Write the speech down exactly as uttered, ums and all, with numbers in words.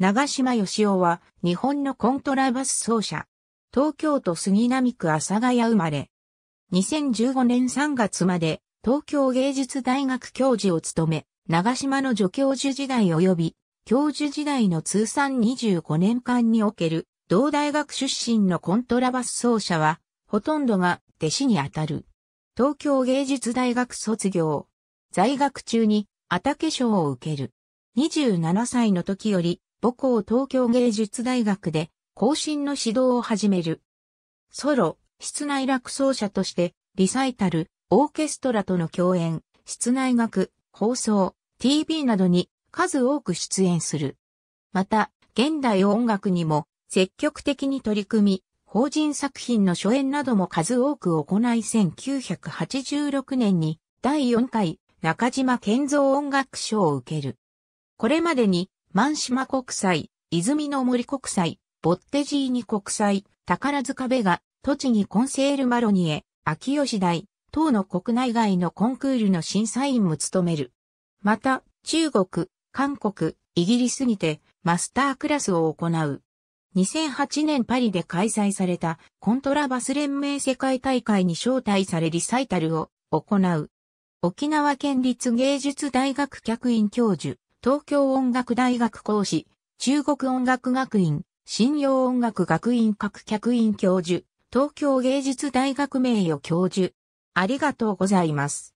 長嶋義雄は日本のコントラバス奏者。東京都杉並区阿佐ヶ谷生まれ。にせんじゅうごねんさんがつまで東京芸術大学教授を務め、長嶋の助教授時代及び教授時代の通算にじゅうごねんかんにおける同大学出身のコントラバス奏者はほとんどが弟子にあたる。東京芸術大学卒業。在学中に阿竹賞を受ける。にじゅうななさいの時より母校東京芸術大学で後進の指導を始める。ソロ、室内楽奏者としてリサイタル、オーケストラとの共演、室内楽、放送、ティーブイ などに数多く出演する。また、現代音楽にも積極的に取り組み、法人作品の初演なども数多く行いせんきゅうひゃくはちじゅうろくねんにだいよんかい中島健三音楽賞を受ける。これまでに万島国際、泉の森国際、ボッテジーニ国際、宝塚ベガ、栃木コンセールマロニエ、秋吉台、等の国内外のコンクールの審査員も務める。また、中国、韓国、イギリスにてマスタークラスを行う。にせんはちねんパリで開催されたコントラバス連盟世界大会に招待されリサイタルを行う。沖縄県立芸術大学客員教授、東京音楽大学講師、中国音楽学院、信用音楽学院各客員教授、東京芸術大学名誉教授。ありがとうございます。